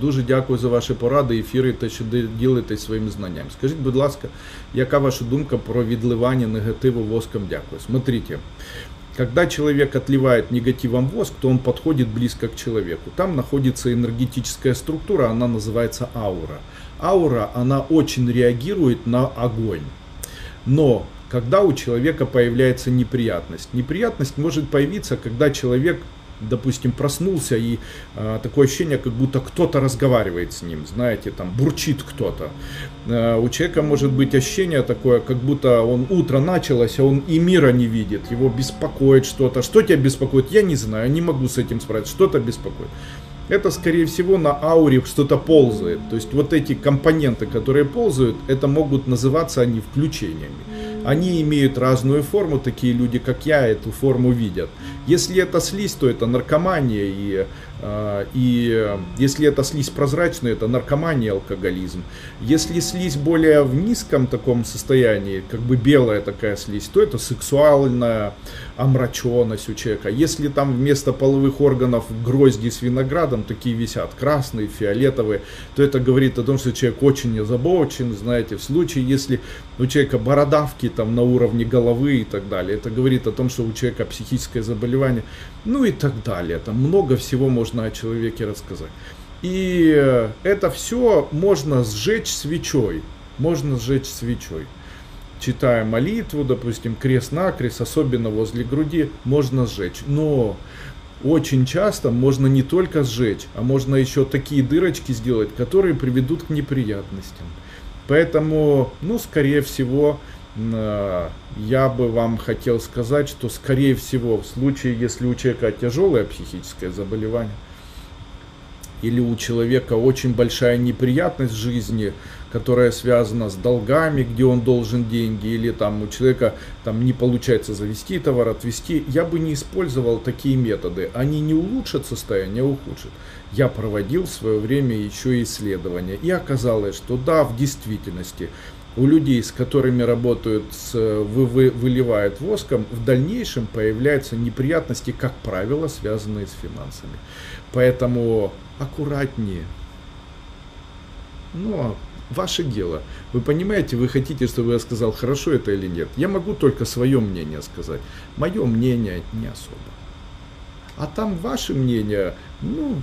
Дуже дякую за ваші поради, ефіри та що ділитесь своїм знанням. Скажіть, будь ласка, яка ваша думка про відливання негатива воском? Дякую. Смотрите, когда человек отливает негативом воск, то он подходит близко к человеку. Там находится энергетическая структура, она называется аура. Аура, она очень реагирует на огонь. Но когда у человека появляется неприятность, неприятность может появиться, когда человек, допустим, проснулся и такое ощущение, как будто кто-то разговаривает с ним, знаете, там бурчит кто-то. У человека может быть ощущение такое, как будто он утро началось, а он и мира не видит, его беспокоит что-то. Что тебя беспокоит? Я не знаю, не могу с этим справиться, что-то беспокоит. Это, скорее всего, на ауре что-то ползает. То есть вот эти компоненты, которые ползают, это могут называться они включениями. Они имеют разную форму, такие люди, как я, эту форму видят. Если это слизь, то это наркомания, и если это слизь прозрачная, это наркомания, алкоголизм. Если слизь более в низком таком состоянии, как бы белая такая слизь, то это сексуальная омраченность у человека. Если там вместо половых органов грозди с виноградом, такие висят, красные, фиолетовые, то это говорит о том, что человек очень озабочен, знаете, в случае, если у человека бородавки там на уровне головы и так далее, это говорит о том, что у человека психическое заболевание, ну и так далее, там много всего можно о человеке рассказать. И это все можно сжечь свечой, читая молитву, допустим, крест-накрест, особенно возле груди, можно сжечь. Но очень часто можно не только сжечь, а можно еще такие дырочки сделать, которые приведут к неприятностям. Поэтому, ну, скорее всего, я бы вам хотел сказать, что, скорее всего, в случае, если у человека тяжелое психическое заболевание, или у человека очень большая неприятность в жизни, которая связана с долгами, где он должен деньги, или там у человека там не получается завести товар, отвести, я бы не использовал такие методы. Они не улучшат состояние, а ухудшат. Я проводил в свое время еще исследования, и оказалось, что да, в действительности, у людей, с которыми работают, выливают воском, в дальнейшем появляются неприятности, как правило, связанные с финансами. Поэтому аккуратнее. Но ваше дело. Вы понимаете, вы хотите, чтобы я сказал, хорошо это или нет. Я могу только свое мнение сказать. Мое мнение не особо. А там ваше мнение, ну,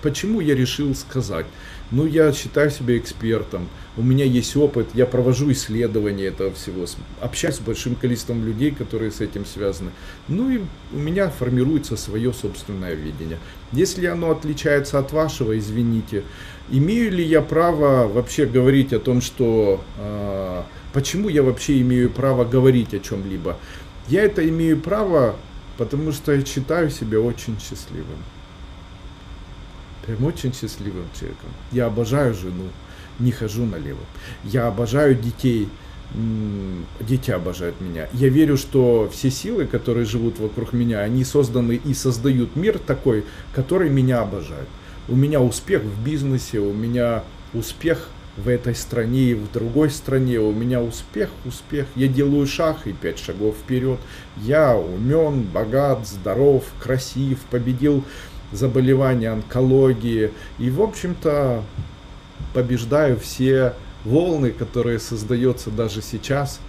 почему я решил сказать? Ну, я считаю себя экспертом, у меня есть опыт, я провожу исследования этого всего, общаюсь с большим количеством людей, которые с этим связаны. Ну и у меня формируется свое собственное видение. Если оно отличается от вашего, извините. Имею ли я право вообще говорить о том, что... почему я вообще имею право говорить о чем-либо? Я это имею право, потому что я считаю себя очень счастливым. Прям очень счастливым человеком. Я обожаю жену, не хожу налево. Я обожаю детей, дети обожают меня. Я верю, что все силы, которые живут вокруг меня, они созданы и создают мир такой, который меня обожает. У меня успех в бизнесе, у меня успех в этой стране и в другой стране, у меня успех. Я делаю шаг и 5 шагов вперед. Я умен, богат, здоров, красив, победил заболевания, онкологии и, в общем-то, побеждаю все волны, которые создаются даже сейчас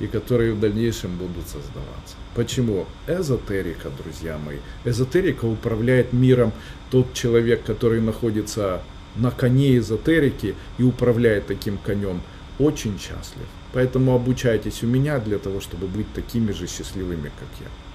и которые в дальнейшем будут создаваться. Почему? Эзотерика, друзья мои. Эзотерика управляет миром. Тот человек, который находится на коне эзотерики и управляет таким конем, очень счастлив. Поэтому обучайтесь у меня для того, чтобы быть такими же счастливыми, как я.